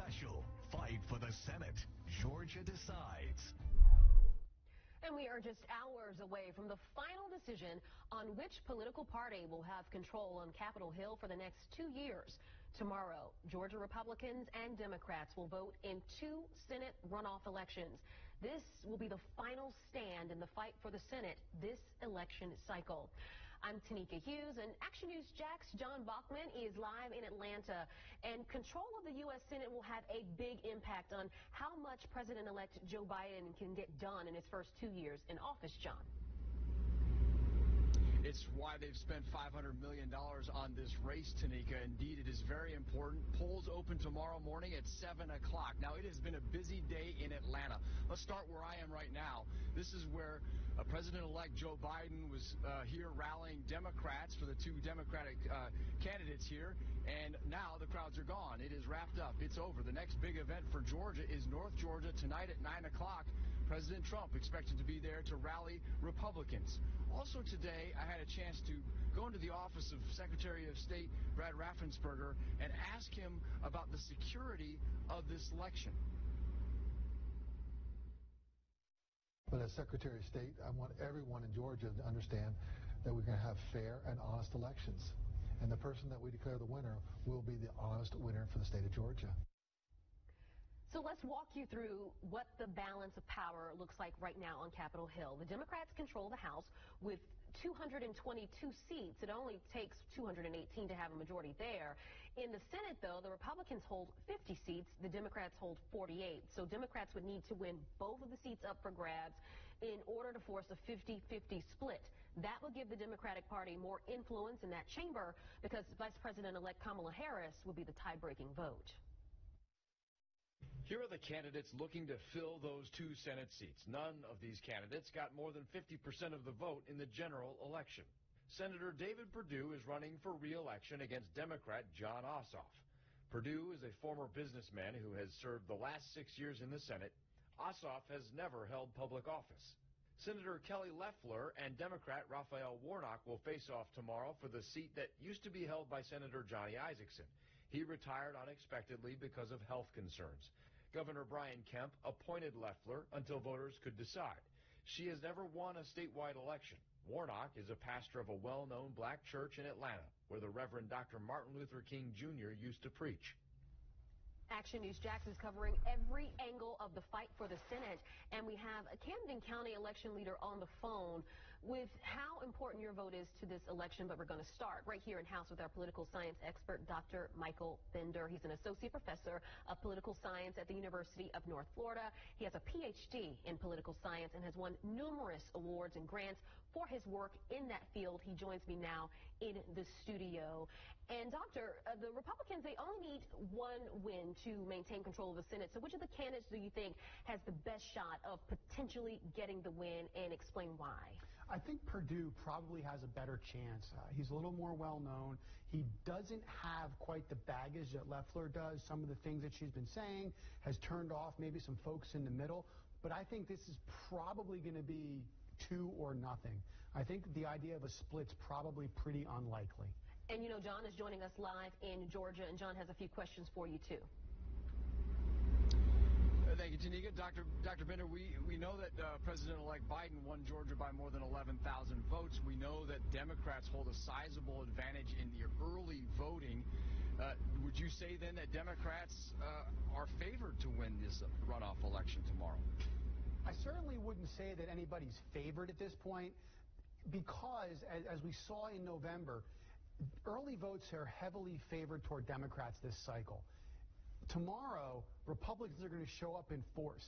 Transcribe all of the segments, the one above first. special. Fight for the Senate. Georgia decides. And we are just hours away from the final decision on which political party will have control on Capitol Hill for the next 2 years. Tomorrow, Georgia Republicans and Democrats will vote in two Senate runoff elections. This will be the final stand in the fight for the Senate this election cycle. I'm Tanika Hughes, and Action News Jax John Bachman is live in Atlanta. And control of the U.S. Senate will have a big impact on how much President-elect Joe Biden can get done in his first 2 years in office, John. It's why they've spent $500 million on this race, Tanika. Indeed, it is very important. Polls open tomorrow morning at 7 o'clock. Now, it has been a busy day in Atlanta. Let's start where I am right now. This is where President-elect Joe Biden was here rallying Democrats for the two Democratic candidates here. And now the crowds are gone. It is wrapped up. It's over. The next big event for Georgia is North Georgia tonight at 9 o'clock. President Trump expected to be there to rally Republicans. Also today, I had a chance to go into the office of Secretary of State Brad Raffensperger and ask him about the security of this election. But as Secretary of State, I want everyone in Georgia to understand that we're going to have fair and honest elections. And the person that we declare the winner will be the honest winner for the state of Georgia. So let's walk you through what the balance of power looks like right now on Capitol Hill. The Democrats control the House with 222 seats. It only takes 218 to have a majority there. In the Senate, though, the Republicans hold 50 seats. The Democrats hold 48. So Democrats would need to win both of the seats up for grabs in order to force a 50-50 split. That would give the Democratic Party more influence in that chamber because Vice President-elect Kamala Harris would be the tie-breaking vote. Here are the candidates looking to fill those two Senate seats. None of these candidates got more than 50% of the vote in the general election. Senator David Perdue is running for re-election against Democrat John Ossoff. Perdue is a former businessman who has served the last 6 years in the Senate. Ossoff has never held public office. Senator Kelly Loeffler and Democrat Raphael Warnock will face off tomorrow for the seat that used to be held by Senator Johnny Isakson. He retired unexpectedly because of health concerns. Governor Brian Kemp appointed Loeffler until voters could decide. She has never won a statewide election. Warnock is a pastor of a well-known black church in Atlanta, where the Reverend Dr. Martin Luther King Jr. used to preach. Action News Jax is covering every angle of the fight for the Senate, and we have a Camden County election leader on the phone with how important your vote is to this election. But we're going to start right here in house with our political science expert, Dr. Michael Bender. He's an associate professor of political science at the University of North Florida. He has a PhD in political science and has won numerous awards and grants for his work in that field. He joins me now in the studio. And Doctor, the Republicans, they only need one win to maintain control of the Senate. So which of the candidates do you think has the best shot of potentially getting the win, and explain why? I think Perdue probably has a better chance. He's a little more well-known. He doesn't have quite the baggage that Loeffler does. Some of the things that she's been saying has turned off maybe some folks in the middle. But I think this is probably going to be two or nothing. I think the idea of a split's probably pretty unlikely. And you know, John is joining us live in Georgia, and John has a few questions for you too. Thank you, Tanika. Dr. Bender, we know that President-elect Biden won Georgia by more than 11,000 votes. We know that Democrats hold a sizable advantage in the early voting. Would you say then that Democrats are favored to win this runoff election tomorrow? I certainly wouldn't say that anybody's favored at this point because, as we saw in November, early votes are heavily favored toward Democrats this cycle. Tomorrow, Republicans are going to show up in force.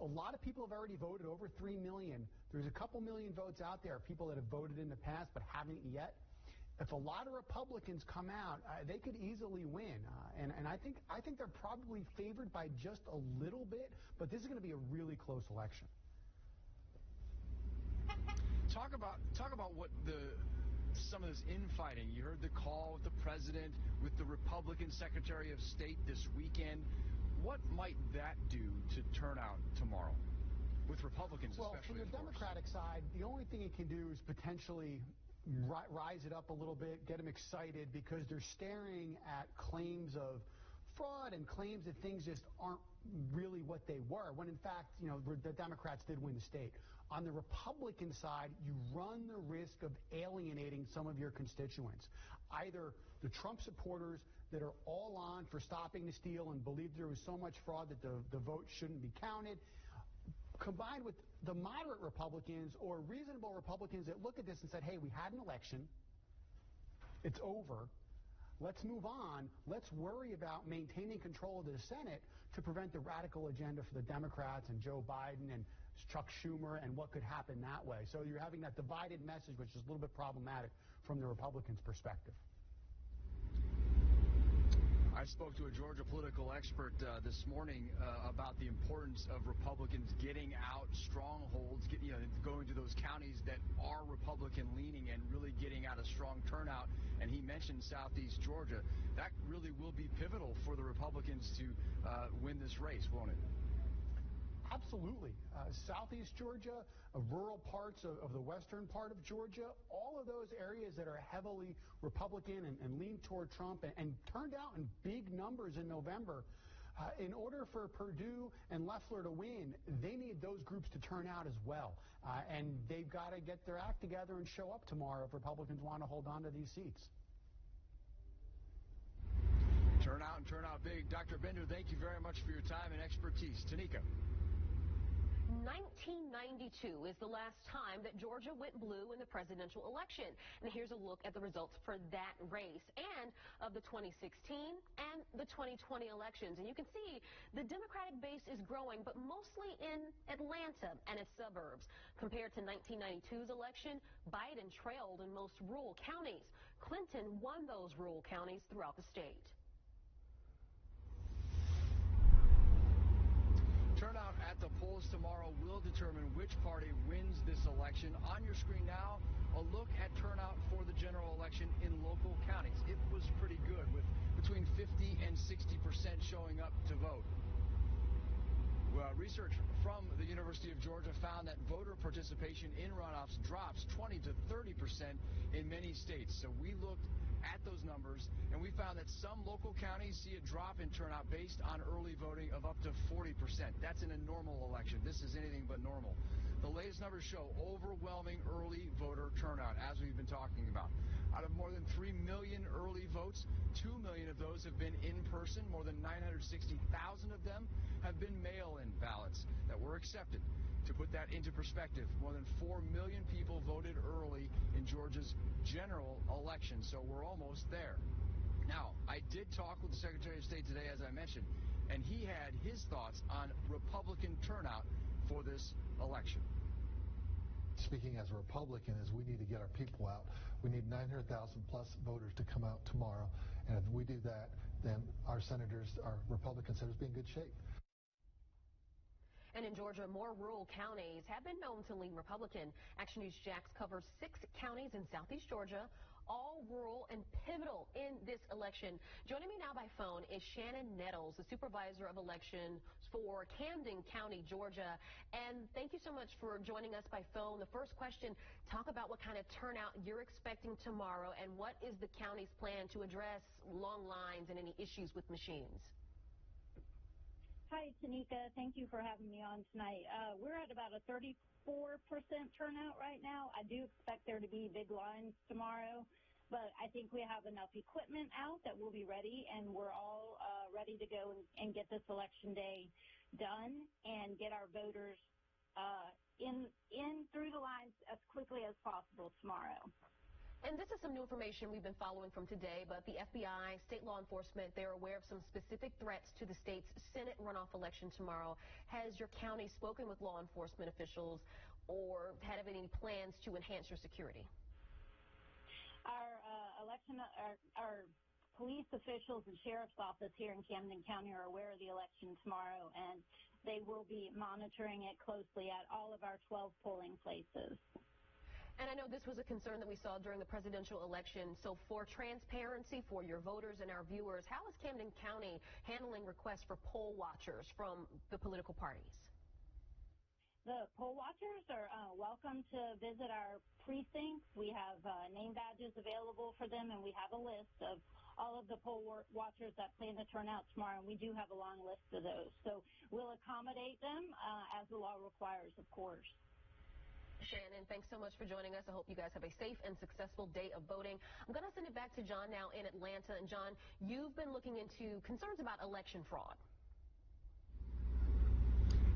A lot of people have already voted, over 3 million. There's a couple million votes out there, people that have voted in the past but haven't yet. If a lot of Republicans come out, they could easily win. And I think they're probably favored by just a little bit, but this is going to be a really close election. Talk about what some of this infighting. You heard the call with the president, with the Republican Secretary of State this weekend. What might that do to turnout tomorrow? With Republicans, well, especially. Well, from the Democratic side, the only thing it can do is potentially rise it up a little bit, get them excited, because they're staring at claims of fraud and claims that things just aren't really what they were, when in fact, you know, the Democrats did win the state. On the Republican side, you run the risk of alienating some of your constituents, either the Trump supporters that are all on for stopping the steal and believe there was so much fraud that the vote shouldn't be counted, combined with the moderate Republicans or reasonable Republicans that look at this and said, hey, we had an election, it's over, let's move on, let's worry about maintaining control of the Senate to prevent the radical agenda for the Democrats and Joe Biden and Chuck Schumer and what could happen that way. So you're having that divided message, which is a little bit problematic from the Republicans' perspective. I spoke to a Georgia political expert this morning about the importance of Republicans getting out strongholds, going to those counties that are Republican-leaning and really getting out a strong turnout. And he mentioned Southeast Georgia. That really will be pivotal for the Republicans to win this race, won't it? Absolutely. Southeast Georgia, rural parts of the western part of Georgia, all of those areas that are heavily Republican and lean toward Trump and turned out in big numbers in November. In order for Perdue and Loeffler to win, they need those groups to turn out as well. And they've got to get their act together and show up tomorrow if Republicans want to hold on to these seats. Turn out and turn out big. Dr. Bender, thank you very much for your time and expertise. Tanika. 1992 is the last time that Georgia went blue in the presidential election. And here's a look at the results for that race and of the 2016 and the 2020 elections. And you can see the Democratic base is growing, but mostly in Atlanta and its suburbs. Compared to 1992's election, Biden trailed in most rural counties. Clinton won those rural counties throughout the state. Turnout at the polls tomorrow will determine which party wins this election. On your screen now, a look at turnout for the general election in local counties. It was pretty good, with between 50% and 60% showing up to vote. Well, research from the University of Georgia found that voter participation in runoffs drops 20% to 30% in many states. So we looked at those numbers, and we found that some local counties see a drop in turnout based on early voting of up to 40%. That's in a normal election. This is anything but normal. The latest numbers show overwhelming early voter turnout, as we've been talking about. Out of more than 3 million early votes, 2 million of those have been in person. More than 960,000 of them have been mail-in ballots that were accepted. To put that into perspective, more than 4 million people voted early in Georgia's general election, so we're almost there. Now, I did talk with the Secretary of State today, as I mentioned, and he had his thoughts on Republican turnout for this election. Speaking as a Republican, is we need to get our people out. We need 900,000 plus voters to come out tomorrow, and if we do that, then our senators, our Republican senators, will be in good shape. And in Georgia, more rural counties have been known to lean Republican. Action News Jax covers 6 counties in Southeast Georgia, all rural and pivotal in this election. Joining me now by phone is Shannon Nettles, the supervisor of elections for Camden County, Georgia. And thank you so much for joining us by phone. The first question, talk about what kind of turnout you're expecting tomorrow and what is the county's plan to address long lines and any issues with machines? Hi, Tanika. Thank you for having me on tonight. We're at about a 34% turnout right now. I do expect there to be big lines tomorrow, but I think we have enough equipment out that we'll be ready, and we're all ready to go and get this election day done and get our voters in through the lines as quickly as possible tomorrow. And this is some new information we've been following from today, but the FBI, state law enforcement, they're aware of some specific threats to the state's Senate runoff election tomorrow. Has your county spoken with law enforcement officials or had any plans to enhance your security? Our our police officials and sheriff's office here in Camden County are aware of the election tomorrow, and they will be monitoring it closely at all of our 12 polling places. And I know this was a concern that we saw during the presidential election. So for transparency for your voters and our viewers, how is Camden County handling requests for poll watchers from the political parties? The poll watchers are welcome to visit our precincts. We have name badges available for them, and we have a list of all of the poll watchers that plan to turn out tomorrow, and we do have a long list of those. So we'll accommodate them as the law requires, of course. Shannon, thanks so much for joining us. I hope you guys have a safe and successful day of voting. I'm going to send it back to John now in Atlanta. And John, you've been looking into concerns about election fraud.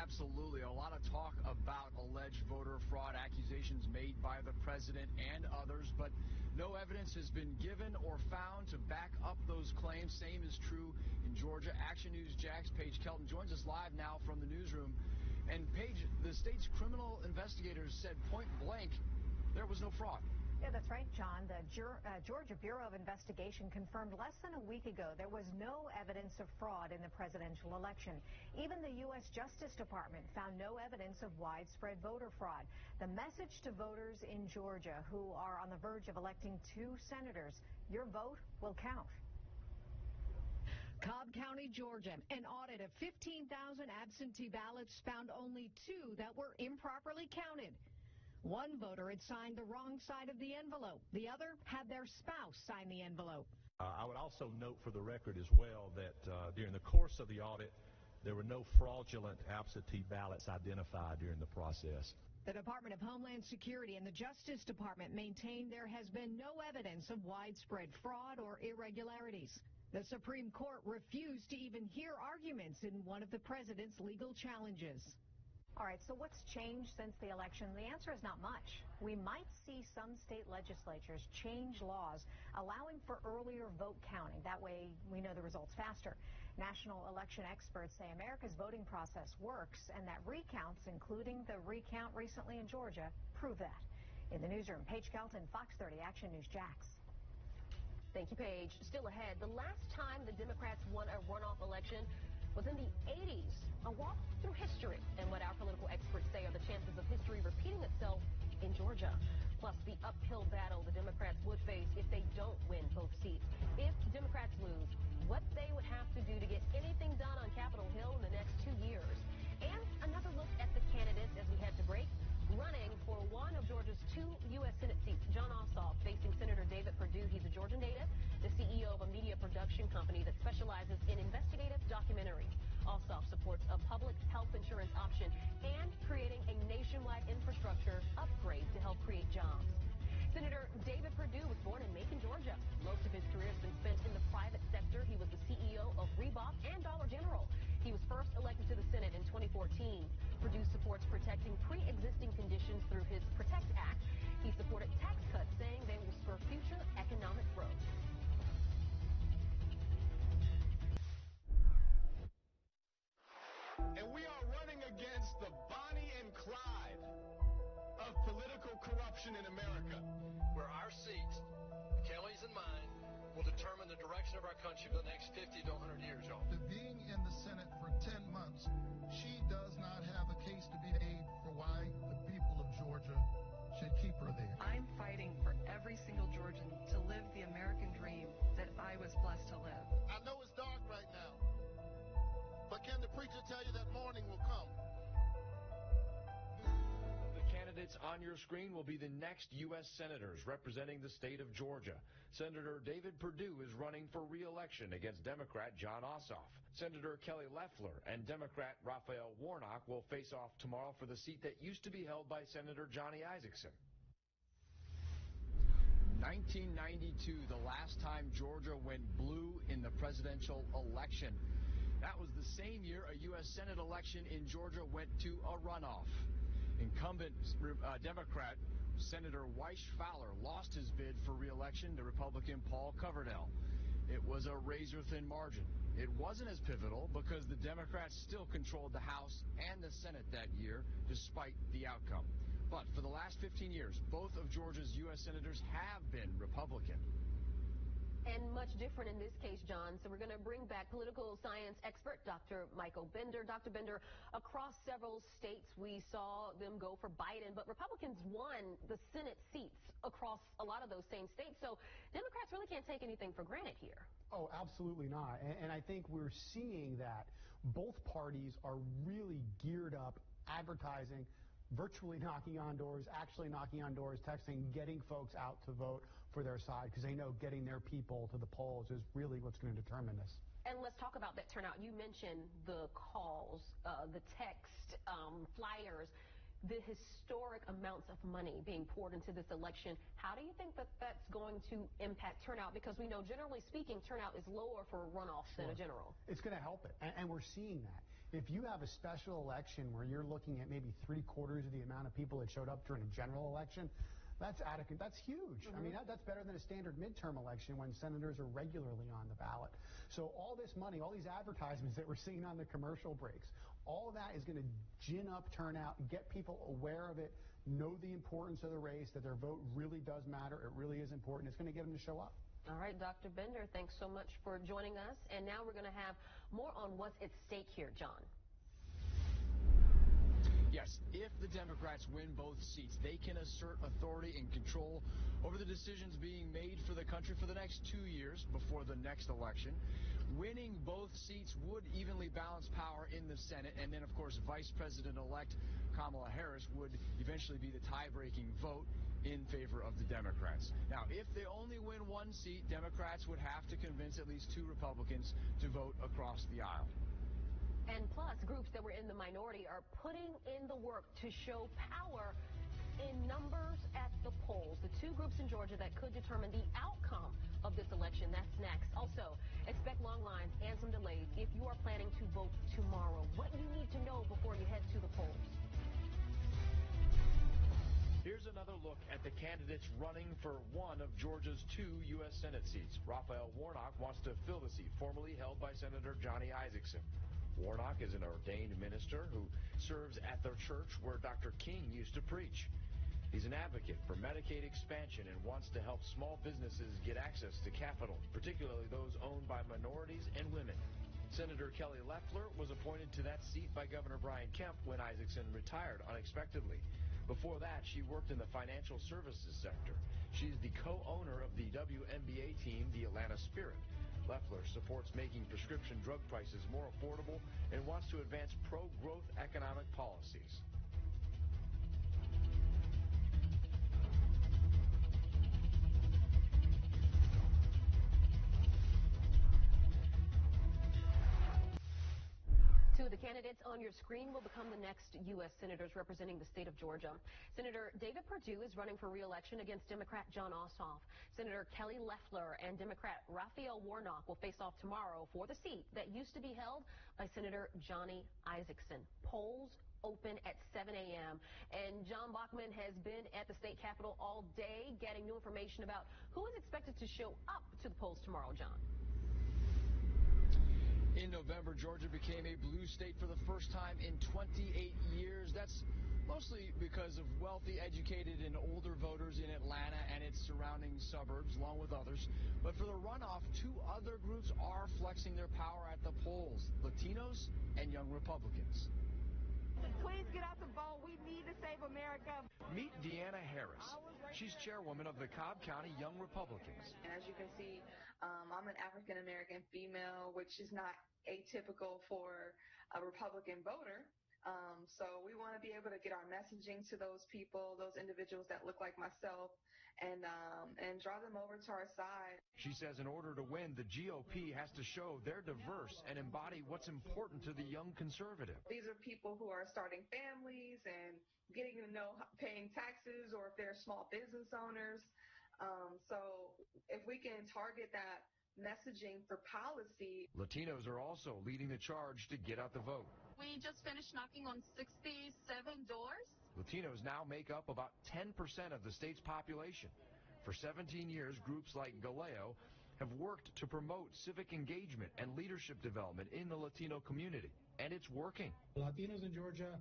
Absolutely. A lot of talk about alleged voter fraud, accusations made by the president and others, but no evidence has been given or found to back up those claims. Same is true in Georgia. Action News Jax Paige Kelton joins us live now from the newsroom. And Paige, the state's criminal investigators said point blank there was no fraud. Yeah, that's right, John. The Georgia Bureau of Investigation confirmed less than a week ago there was no evidence of fraud in the presidential election. Even the U.S. Justice Department found no evidence of widespread voter fraud. The message to voters in Georgia who are on the verge of electing two senators: your vote will count. Cobb County, Georgia. An audit of 15,000 absentee ballots found only two that were improperly counted. One voter had signed the wrong side of the envelope. The other had their spouse sign the envelope. I would also note for the record as well that during the course of the audit, there were no fraudulent absentee ballots identified during the process. The Department of Homeland Security and the Justice Department maintained there has been no evidence of widespread fraud or irregularities. The Supreme Court refused to even hear arguments in one of the president's legal challenges. All right, so what's changed since the election? The answer is not much. We might see some state legislatures change laws allowing for earlier vote counting. That way we know the results faster. National election experts say America's voting process works, and that recounts, including the recount recently in Georgia, prove that. In the newsroom, Paige Kelton, Fox 30, Action News Jax. Thank you, Paige. Still ahead, the last time the Democrats won a runoff election was in the 80s, a walk through history and what our political experts say are the chances of history repeating itself in Georgia, plus the uphill battle the Democrats would face if they don't win both seats. If Democrats lose, what they would have to do to get anything done on Capitol Hill in the next 2 years. And another look at the candidates as we head to break. Running for one of Georgia's two U.S. Senate seats, John Ossoff facing Senator David Perdue. He's a Georgia native, the CEO of a media production company that specializes in investigative documentaries. Ossoff supports a public health insurance option and creating a nationwide infrastructure upgrade to help create jobs. Senator David Perdue was born in Macon, Georgia. Most of his career has been spent in the private sector. He was the CEO of Reebok and Dollar General. He was first elected to the Senate in 2014. Perdue supports protecting pre-existing conditions through his PROTECT Act. He supported tax cuts, saying they will spur future economic growth. And we are running against the Bonnie and Clyde of political corruption in America, where our seats, Kelly's and mine, will determine the direction of our country for the next 50 to 100 years, y'all. Being in the Senate for 10 months, she does not have a case to be made for why the people of Georgia should keep her there. I'm fighting for every single Georgian to live the American dream that I was blessed to live. I know it's dark right now, but can the preacher tell you that morning will come? Candidates on your screen will be the next U.S. senators representing the state of Georgia. Senator David Perdue is running for re-election against Democrat John Ossoff. Senator Kelly Loeffler and Democrat Raphael Warnock will face off tomorrow for the seat that used to be held by Senator Johnny Isakson. 1992, the last time Georgia went blue in the presidential election. That was the same year a U.S. Senate election in Georgia went to a runoff. Incumbent Democrat Senator Wyche Fowler lost his bid for re-election to Republican Paul Coverdell. It was a razor-thin margin. It wasn't as pivotal because the Democrats still controlled the House and the Senate that year, despite the outcome. But for the last 15 years, both of Georgia's U.S. senators have been Republican. And much different in this case, John. So we're going to bring back political science expert Dr. Michael Bender. Dr. Bender, across several states, we saw them go for Biden, but Republicans won the Senate seats across a lot of those same states. So Democrats really can't take anything for granted here. Oh, absolutely not. And I think we're seeing that both parties are really geared up advertising, virtually knocking on doors, actually knocking on doors, texting, getting folks out to vote for their side, because they know getting their people to the polls is really what's going to determine this. And let's talk about that turnout. You mentioned the calls, the text, flyers, the historic amounts of money being poured into this election. How do you think that that's going to impact turnout? Because we know, generally speaking, turnout is lower for a runoff than a general. It's going to help it, and we're seeing that. If you have a special election where you're looking at maybe 3/4 of the amount of people that showed up during a general election, that's adequate. That's huge. Mm-hmm. I mean, that's better than a standard midterm election when senators are regularly on the ballot. So all this money, all these advertisements that we're seeing on the commercial breaks, all of that is going to gin up turnout, get people aware of it, know the importance of the race, that their vote really does matter. It really is important. It's going to get them to show up. All right, Dr. Bender, thanks so much for joining us. And now we're going to have more on what's at stake here, John. Yes, if the Democrats win both seats, they can assert authority and control over the decisions being made for the country for the next 2 years before the next election. Winning both seats would evenly balance power in the Senate, and then, of course, Vice President-elect Kamala Harris would eventually be the tie-breaking vote in favor of the Democrats. Now, if they only win one seat, Democrats would have to convince at least 2 Republicans to vote across the aisle. And plus, groups that were in the minority are putting in the work to show power in numbers at the polls. The 2 groups in Georgia that could determine the outcome of this election. That's next. Also, expect long lines and some delays if you are planning to vote tomorrow. What you need to know before you head to the polls. Here's another look at the candidates running for one of Georgia's 2 U.S. Senate seats. Raphael Warnock wants to fill the seat formerly held by Senator Johnny Isakson. Warnock is an ordained minister who serves at the church where Dr. King used to preach. He's an advocate for Medicaid expansion and wants to help small businesses get access to capital, particularly those owned by minorities and women. Senator Kelly Loeffler was appointed to that seat by Governor Brian Kemp when Isakson retired unexpectedly. Before that, she worked in the financial services sector. She's the co-owner of the WNBA team, the Atlanta Spirit. Loeffler supports making prescription drug prices more affordable and wants to advance pro-growth economic policies. The candidates on your screen will become the next U.S. senators representing the state of Georgia. Senator David Perdue is running for re-election against Democrat John Ossoff. Senator Kelly Loeffler and Democrat Raphael Warnock will face off tomorrow for the seat that used to be held by Senator Johnny Isakson. Polls open at 7 a.m. And John Bachman has been at the state capitol all day getting new information about who is expected to show up to the polls tomorrow, John. In November, Georgia became a blue state for the first time in 28 years. That's mostly because of wealthy, educated, and older voters in Atlanta and its surrounding suburbs, along with others. But for the runoff, 2 other groups are flexing their power at the polls, Latinos and young Republicans. Please get out to vote. We need to save America. Meet Diana Harris. She's chairwoman of the Cobb County Young Republicans. And as you can see, I'm an African-American female, which is not atypical for a Republican voter. So we want to be able to get our messaging to those people, those individuals that look like myself, and draw them over to our side. She says in order to win, the GOP has to show they're diverse and embody what's important to the young conservative. These are people who are starting families and getting to know paying taxes, or if they're small business owners. So if we can target that messaging for policy. Latinos are also leading the charge to get out the vote. We just finished knocking on 67 doors. Latinos now make up about 10% of the state's population. For 17 years, groups like Galeo have worked to promote civic engagement and leadership development in the Latino community, and it's working. Latinos in Georgia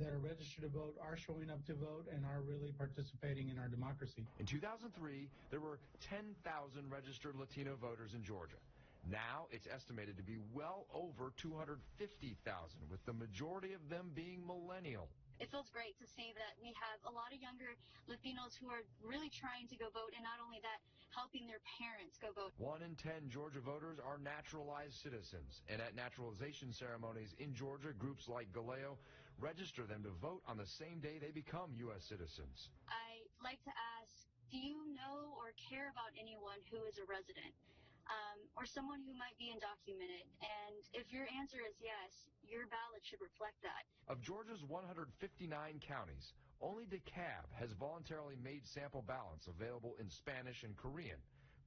that are registered to vote are showing up to vote and are really participating in our democracy. In 2003, there were 10,000 registered Latino voters in Georgia. Now it's estimated to be well over 250,000, with the majority of them being millennial. It feels great to see that we have a lot of younger Latinos who are really trying to go vote, and not only that, helping their parents go vote. 1 in 10 Georgia voters are naturalized citizens, and at naturalization ceremonies in Georgia, groups like Galeo register them to vote on the same day they become U.S. citizens. I'd like to ask, do you know or care about anyone who is a resident or someone who might be undocumented? And if your answer is yes, your ballot should reflect that. Of Georgia's 159 counties, only DeKalb has voluntarily made sample ballots available in Spanish and Korean.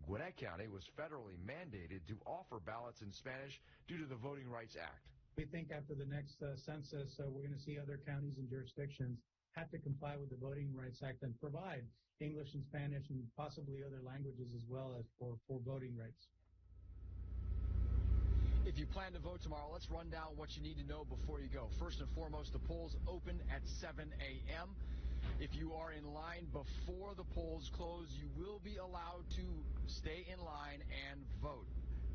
Gwinnett County was federally mandated to offer ballots in Spanish due to the Voting Rights Act. We think after the next census, we're going to see other counties and jurisdictions have to comply with the Voting Rights Act and provide English and Spanish and possibly other languages as well as for voting rights. If you plan to vote tomorrow, let's run down what you need to know before you go. First and foremost, the polls open at 7 a.m. If you are in line before the polls close, you will be allowed to stay in line and vote.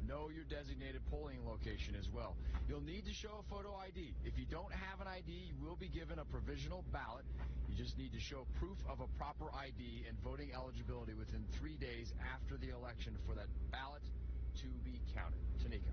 Know your designated polling location as well. You'll need to show a photo ID. If you don't have an ID, you will be given a provisional ballot. You just need to show proof of a proper ID and voting eligibility within 3 days after the election for that ballot to be counted. Tanika.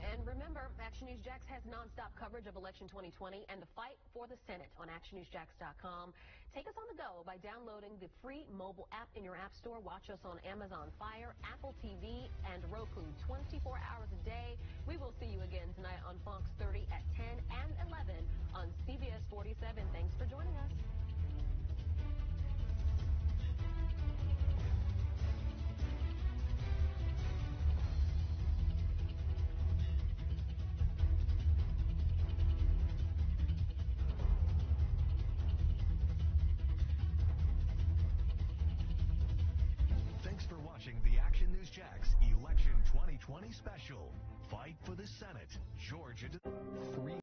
And remember, Action News Jax has nonstop coverage of Election 2020 and the fight for the Senate on actionnewsjax.com. Take us on the go by downloading the free mobile app in your app store. Watch us on Amazon Fire, Apple TV, and Roku 24 hours a day. We will see you again tonight on Fox 30 at 10 and 11 on CBS 47. Thanks for joining us. The Action News Jax Election 2020 Special. Fight for the Senate, Georgia.